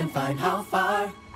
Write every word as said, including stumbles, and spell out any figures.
and find how far